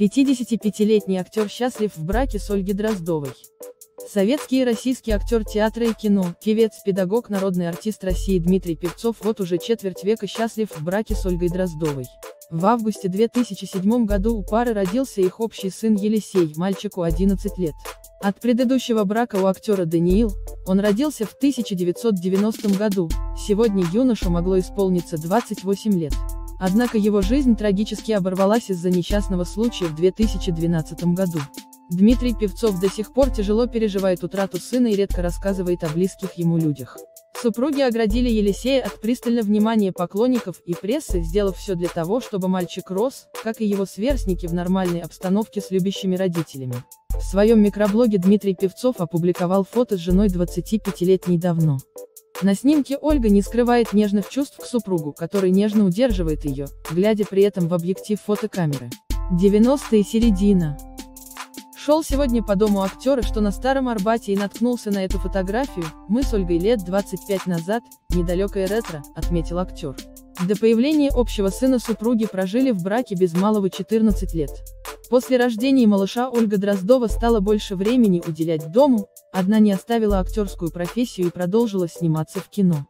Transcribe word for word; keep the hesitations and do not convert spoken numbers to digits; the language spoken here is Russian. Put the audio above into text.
пятидесятипятилетний актер счастлив в браке с Ольгой Дроздовой. Советский и российский актер театра и кино, певец, педагог, народный артист России Дмитрий Певцов вот уже четверть века счастлив в браке с Ольгой Дроздовой. В августе две тысячи седьмом году у пары родился их общий сын Елисей, мальчику одиннадцать лет. От предыдущего брака у актера Даниил, он родился в тысяча девятьсот девяностом году, сегодня юношу могло исполниться двадцать восемь лет. Однако его жизнь трагически оборвалась из-за несчастного случая в две тысячи двенадцатом году. Дмитрий Певцов до сих пор тяжело переживает утрату сына и редко рассказывает о близких ему людях. Супруги оградили Елисея от пристального внимания поклонников и прессы, сделав все для того, чтобы мальчик рос, как и его сверстники, в нормальной обстановке с любящими родителями. В своем микроблоге Дмитрий Певцов опубликовал фото с женой двадцатипятилетней давно. На снимке Ольга не скрывает нежных чувств к супругу, который нежно удерживает ее, глядя при этом в объектив фотокамеры. девяностые, середина. Шел сегодня по дому актера, что на Старом Арбате, и наткнулся на эту фотографию. Мы с Ольгой лет двадцать пять назад, недалекое ретро, отметил актер. До появления общего сына супруги прожили в браке без малого четырнадцать лет. После рождения малыша Ольга Дроздова стала больше времени уделять дому, одна не оставила актерскую профессию и продолжила сниматься в кино.